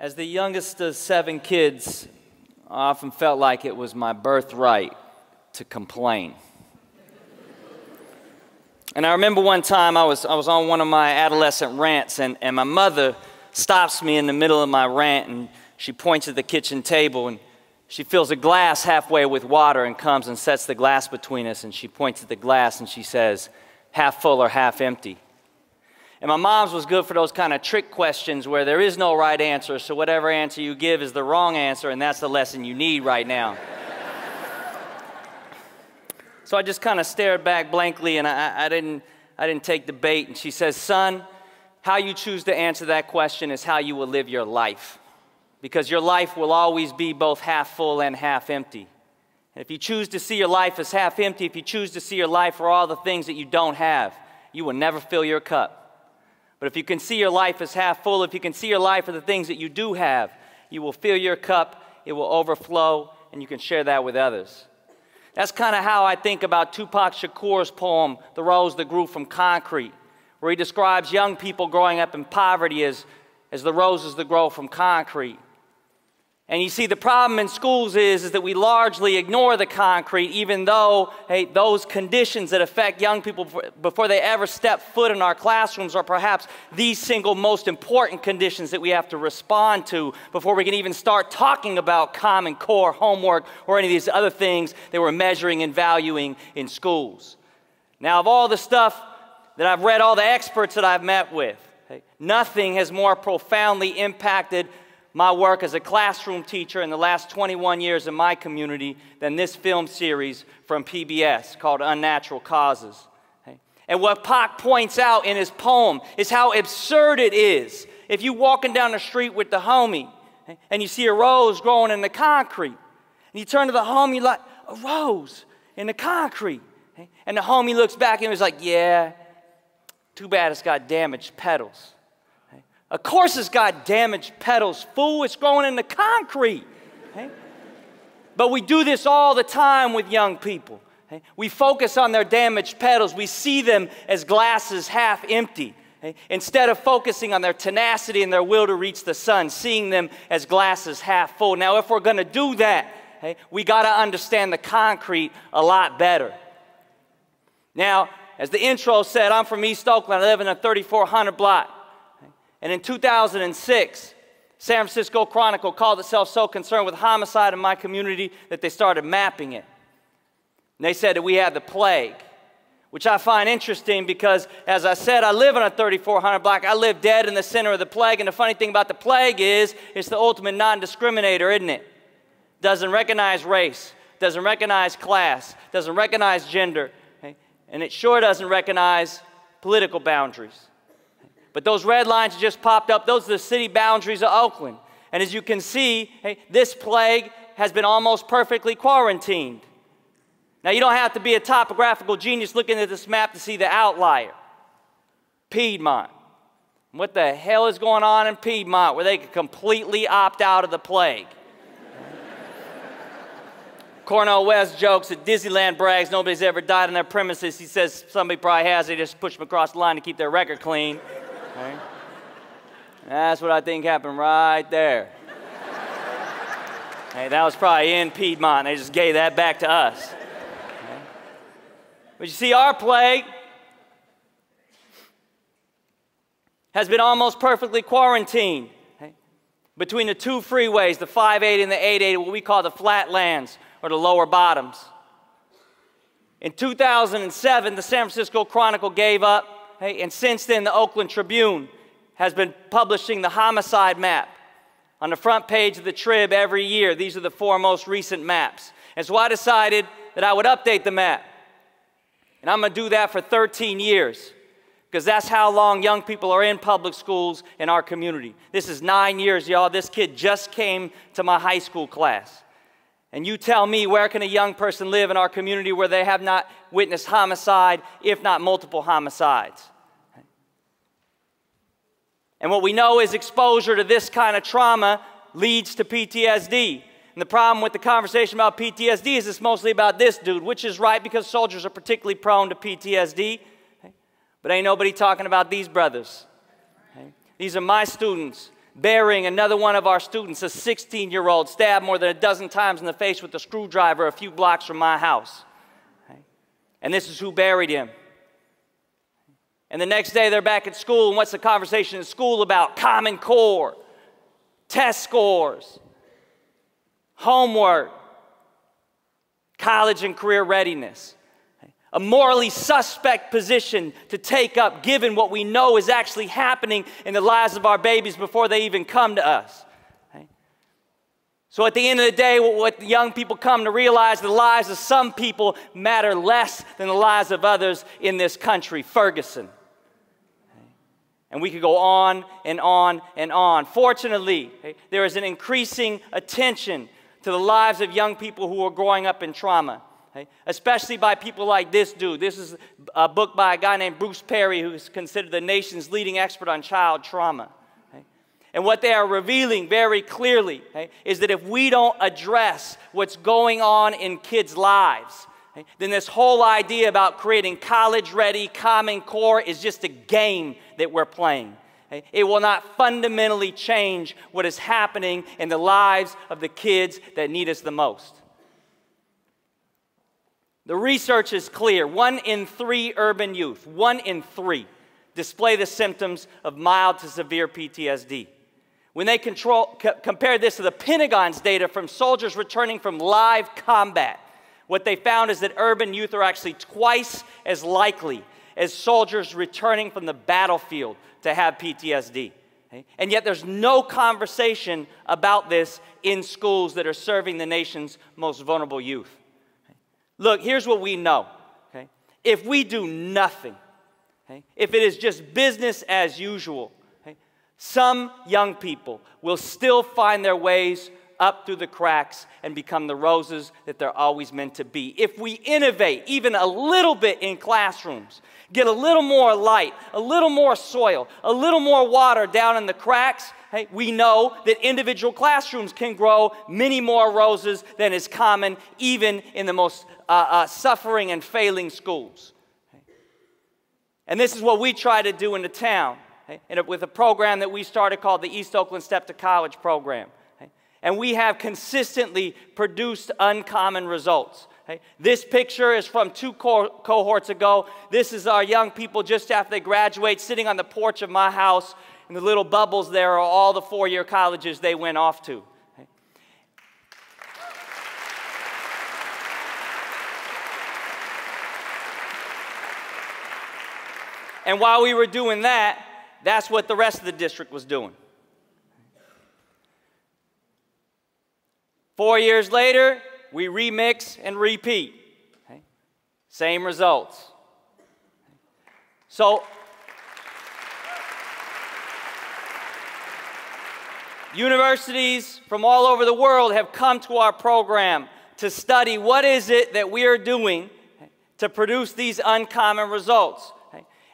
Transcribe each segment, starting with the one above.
As the youngest of 7 kids, I often felt like it was my birthright to complain. And I remember one time I was on one of my adolescent rants, and my mother stops me in the middle of my rant, and she points at the kitchen table, and she fills a glass halfway with water and comes and sets the glass between us, and she points at the glass and she says, half full or half empty. And my mom's was good for those kind of trick questions where there is no right answer, so whatever answer you give is the wrong answer, and that's the lesson you need right now. So I just kind of stared back blankly, and I didn't take the bait. And she says, son, how you choose to answer that question is how you will live your life, because your life will always be both half full and half empty. And if you choose to see your life as half empty, if you choose to see your life for all the things that you don't have, you will never fill your cup. But if you can see your life as half full, if you can see your life for the things that you do have, you will fill your cup, it will overflow, and you can share that with others. That's kind of how I think about Tupac Shakur's poem, The Rose That Grew From Concrete, where he describes young people growing up in poverty as the roses that grow from concrete. And you see, the problem in schools is that we largely ignore the concrete, even though those conditions that affect young people before they ever step foot in our classrooms are perhaps the single most important conditions that we have to respond to before we can even start talking about Common Core homework or any of these other things that we're measuring and valuing in schools. Now, of all the stuff that I've read, all the experts that I've met with, nothing has more profoundly impacted my work as a classroom teacher in the last 21 years in my community than this film series from PBS called Unnatural Causes. And what Pac points out in his poem is how absurd it is if you're walking down the street with the homie and you see a rose growing in the concrete. And you turn to the homie like, a rose in the concrete. And the homie looks back and is like, yeah, too bad it's got damaged petals. Of course it's got damaged petals, fool, it's growing in the concrete. Okay? But we do this all the time with young people. Okay? We focus on their damaged petals. We see them as glasses half empty. Okay? Instead of focusing on their tenacity and their will to reach the sun, seeing them as glasses half full. Now, if we're going to do that, okay, we got to understand the concrete a lot better. Now, as the intro said, I'm from East Oakland. I live in a 3400 block. And in 2006, San Francisco Chronicle called itself so concerned with homicide in my community that they started mapping it. And they said that we had the plague, which I find interesting because, as I said, I live in a 3400 block. I live dead in the center of the plague. And the funny thing about the plague is it's the ultimate non-discriminator, isn't it? Doesn't recognize race, doesn't recognize class, doesn't recognize gender, okay? And it sure doesn't recognize political boundaries. But those red lines just popped up. Those are the city boundaries of Oakland. And as you can see, this plague has been almost perfectly quarantined. Now, you don't have to be a topographical genius looking at this map to see the outlier. Piedmont. What the hell is going on in Piedmont where they could completely opt out of the plague? Cornel West jokes that Disneyland brags nobody's ever died on their premises. He says somebody probably has. They just push them across the line to keep their record clean. Okay. That's what I think happened right there. Hey, that was probably in Piedmont. They just gave that back to us. Okay. But you see, our plague has been almost perfectly quarantined, okay, between the two freeways, the 580 and the 880, what we call the flatlands or the lower bottoms. In 2007, the San Francisco Chronicle gave up. Hey, and since then, the Oakland Tribune has been publishing the homicide map on the front page of the Trib every year. These are the 4 most recent maps. And so I decided that I would update the map. And I'm going to do that for 13 years because that's how long young people are in public schools in our community. This is 9 years, y'all. This kid just came to my high school class. And you tell me, where can a young person live in our community where they have not witnessed homicide, if not multiple homicides? And what we know is exposure to this kind of trauma leads to PTSD. And the problem with the conversation about PTSD is it's mostly about this dude, which is right because soldiers are particularly prone to PTSD. But ain't nobody talking about these brothers. These are my students. burying another one of our students, a 16-year-old, stabbed more than a dozen times in the face with a screwdriver a few blocks from my house. And this is who buried him. And the next day they're back at school, and what's the conversation in school about? Common Core, test scores, homework, college and career readiness. A morally suspect position to take up given what we know is actually happening in the lives of our babies before they even come to us. So at the end of the day, what the young people come to realize, the lives of some people matter less than the lives of others in this country, Ferguson. And we could go on and on and on. Fortunately, there is an increasing attention to the lives of young people who are growing up in trauma, especially by people like this dude. This is a book by a guy named Bruce Perry, who is considered the nation's leading expert on child trauma. And what they are revealing very clearly is that if we don't address what's going on in kids' lives, then this whole idea about creating college-ready Common Core is just a game that we're playing. It will not fundamentally change what is happening in the lives of the kids that need us the most. The research is clear. 1 in 3 urban youth, 1 in 3, display the symptoms of mild to severe PTSD. When they compare this to the Pentagon's data from soldiers returning from live combat, what they found is that urban youth are actually twice as likely as soldiers returning from the battlefield to have PTSD. And yet there's no conversation about this in schools that are serving the nation's most vulnerable youth. Look, here's what we know. If we do nothing, if it is just business as usual, some young people will still find their ways up through the cracks and become the roses that they're always meant to be. If we innovate even a little bit in classrooms, get a little more light, a little more soil, a little more water down in the cracks, we know that individual classrooms can grow many more roses than is common even in the most suffering and failing schools. And this is what we try to do in the town with a program that we started called the East Oakland Step to College Program. And we have consistently produced uncommon results. This picture is from 2 cohorts ago. This is our young people just after they graduate, sitting on the porch of my house, and the little bubbles there are all the 4-year colleges they went off to. And while we were doing that, that's what the rest of the district was doing. 4 years later, we remix and repeat. Same results. So, universities from all over the world have come to our program to study what is it that we are doing to produce these uncommon results.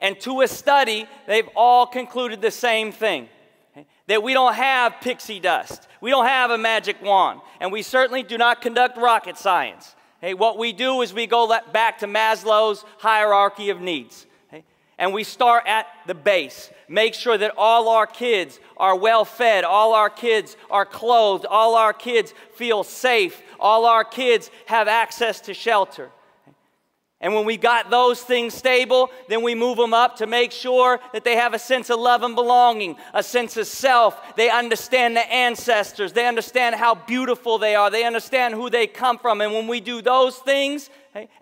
And to a study, they've all concluded the same thing, that we don't have pixie dust, we don't have a magic wand, and we certainly do not conduct rocket science. What we do is we go back to Maslow's hierarchy of needs, and we start at the base, make sure that all our kids are well fed, all our kids are clothed, all our kids feel safe, all our kids have access to shelter. And when we got those things stable, then we move them up to make sure that they have a sense of love and belonging, a sense of self. They understand the ancestors. They understand how beautiful they are. They understand who they come from. And when we do those things,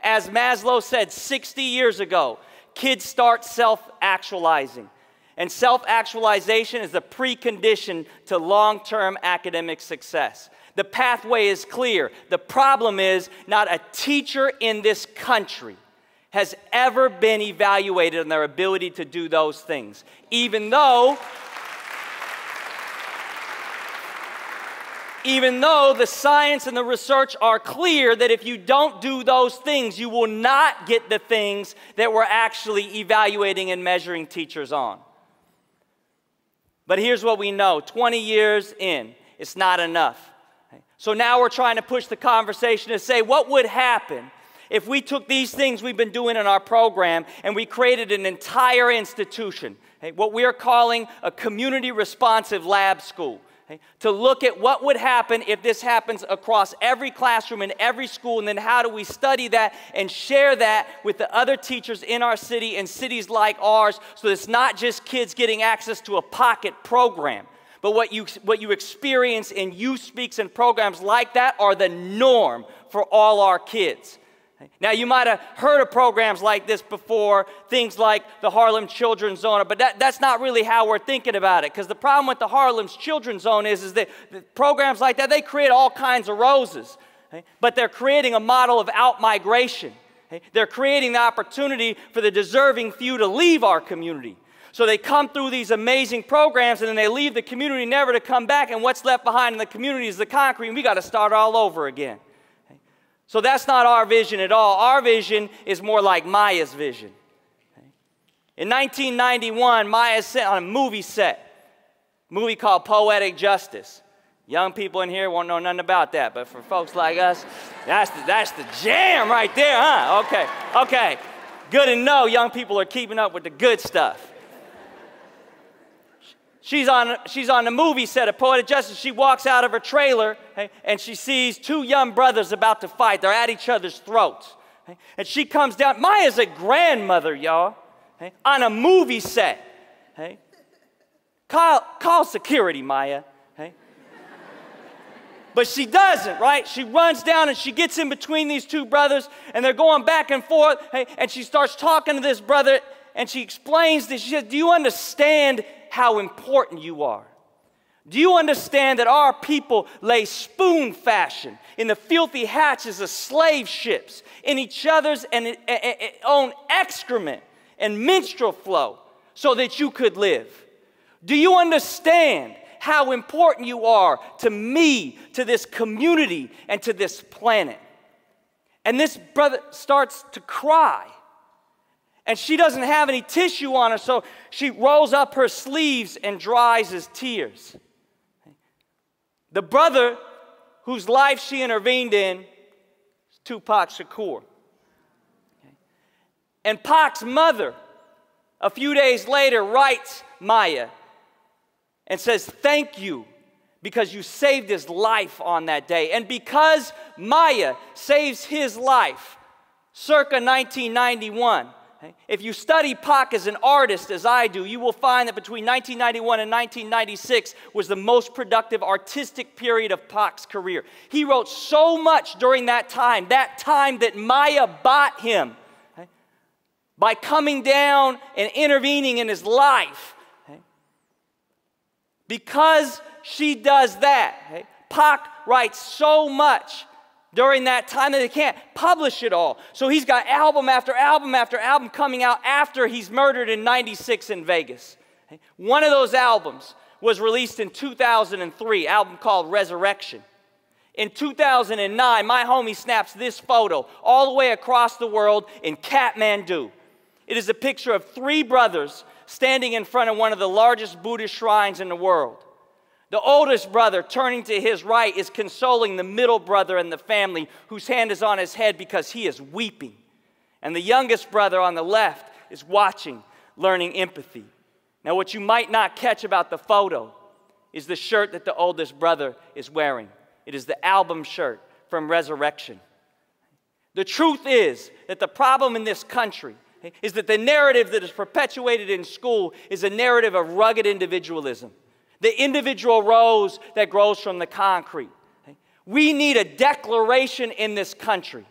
as Maslow said 60 years ago, kids start self-actualizing. And self-actualization is the precondition to long-term academic success. The pathway is clear. The problem is not a teacher in this country has ever been evaluated on their ability to do those things, even though the science and the research are clear that if you don't do those things, you will not get the things that we're actually evaluating and measuring teachers on. But here's what we know. 20 years in, it's not enough. So now we're trying to push the conversation to say, what would happen If we took these things we've been doing in our program and we created an entire institution, what we are calling a community responsive lab school, to look at what would happen if this happens across every classroom in every school, and then how do we study that and share that with the other teachers in our city and cities like ours, so it's not just kids getting access to a pocket program, but what you experience in Youth Speaks and programs like that are the norm for all our kids. Now, you might have heard of programs like this before, things like the Harlem Children's Zone, but that's not really how we're thinking about it, because the problem with the Harlem Children's Zone is that programs like that, they create all kinds of roses, but they're creating a model of out-migration. They're creating the opportunity for the deserving few to leave our community. So they come through these amazing programs, and then they leave the community never to come back, and what's left behind in the community is the concrete, and we got to start all over again. So that's not our vision at all. Our vision is more like Maya's vision. In 1991, Maya sat on a movie set, a movie called Poetic Justice. Young people in here won't know nothing about that, but for folks like us, that's the jam right there, huh? Okay. Good to know young people are keeping up with the good stuff. She's on the movie set of Poetic Justice. She walks out of her trailer, and she sees two young brothers about to fight. They're at each other's throats. And she comes down. Maya's a grandmother, y'all, on a movie set. Call security, Maya. But she doesn't, right? She runs down and she gets in between these two brothers, and they're going back and forth, and she starts talking to this brother, and she explains this. She says, "Do you understand how important you are? Do you understand that our people lay spoon fashion in the filthy hatches of slave ships, in each other's and own excrement and menstrual flow, so that you could live? Do you understand how important you are to me, to this community, and to this planet?" And this brother starts to cry. And she doesn't have any tissue on her, so she rolls up her sleeves and dries his tears. The brother whose life she intervened in is Tupac Shakur. And Pac's mother, a few days later, writes Maya and says, "Thank you, because you saved his life on that day." And because Maya saves his life circa 1991, if you study Pac as an artist, as I do, you will find that between 1991 and 1996 was the most productive artistic period of Pac's career. He wrote so much during that time that Maya bought him by coming down and intervening in his life. Because she does that, Pac writes so much during that time that they can't publish it all. So he's got album after album after album coming out after he's murdered in '96 in Vegas. One of those albums was released in 2003, album called Resurrection. In 2009, my homie snaps this photo all the way across the world in Kathmandu. It is a picture of three brothers standing in front of one of the largest Buddhist shrines in the world. The oldest brother, turning to his right, is consoling the middle brother in the family, whose hand is on his head because he is weeping. And the youngest brother on the left is watching, learning empathy. Now, what you might not catch about the photo is the shirt that the oldest brother is wearing. It is the album shirt from Resurrection. The truth is that the problem in this country is that the narrative that is perpetuated in school is a narrative of rugged individualism. The individual rose that grows from the concrete. We need a declaration in this country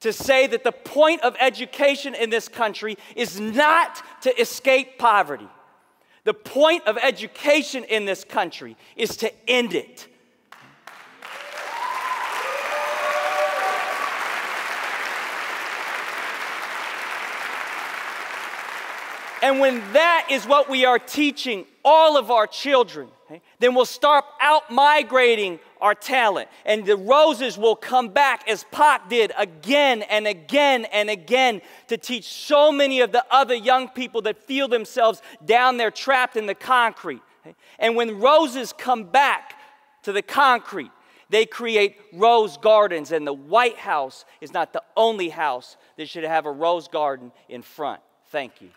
to say that the point of education in this country is not to escape poverty. The point of education in this country is to end it. And when that is what we are teaching all of our children, then we'll start out-migrating our talent. And the roses will come back, as Pac did, again and again and again, to teach so many of the other young people that feel themselves down there trapped in the concrete. And when roses come back to the concrete, They create rose gardens, and the White House is not the only house that should have a rose garden in front. Thank you.